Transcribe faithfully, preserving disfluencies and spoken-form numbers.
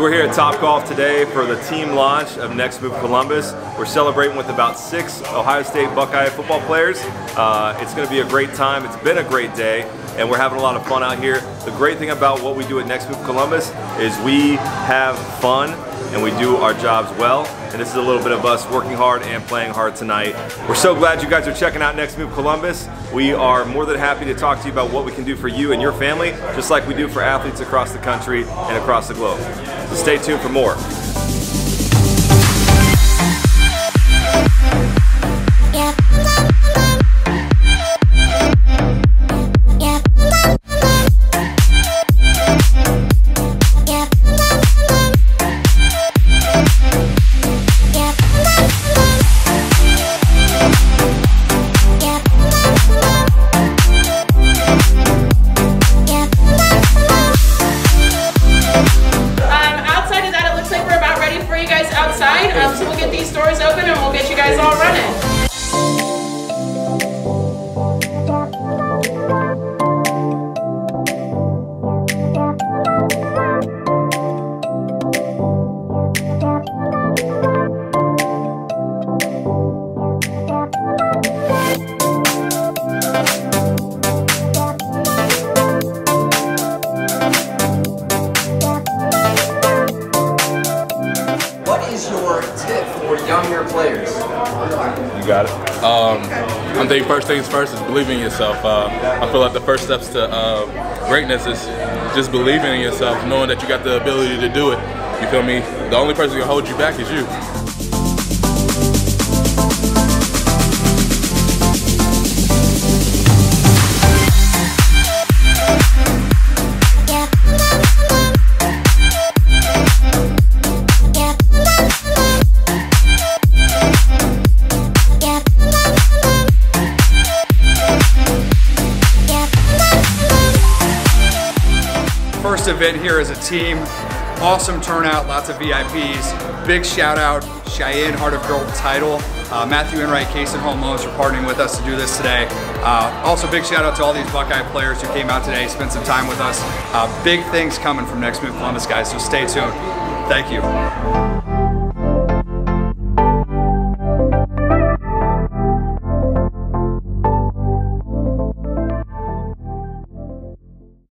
So we're here at Top Golf today for the team launch of Next Move Columbus. We're celebrating with about six Ohio State Buckeye football players. Uh, it's going to be a great time. It's been a great day, and we're having a lot of fun out here. The great thing about what we do at Next Move Columbus is we have fun and we do our jobs well. And this is a little bit of us working hard and playing hard tonight. We're so glad you guys are checking out Next Move Columbus. We are more than happy to talk to you about what we can do for you and your family, just like we do for athletes across the country and across the globe. So stay tuned for more. Um, so we'll get these doors open and we'll get you guys all running. Younger players. You got it. Um, I'm thinking first things first is believing in yourself. Uh, I feel like the first steps to uh, greatness is just believing in yourself, knowing that you got the ability to do it. You feel me? The only person who can hold you back is you. First event here as a team, awesome turnout, lots of V I Ps. Big shout out, Cheyenne Heart of Gold title. Uh, Matthew Enright, Kason Holmes are partnering with us to do this today. Uh, also big shout out to all these Buckeye players who came out today, spent some time with us. Uh, big things coming from Next Move Columbus, guys, so stay tuned. Thank you.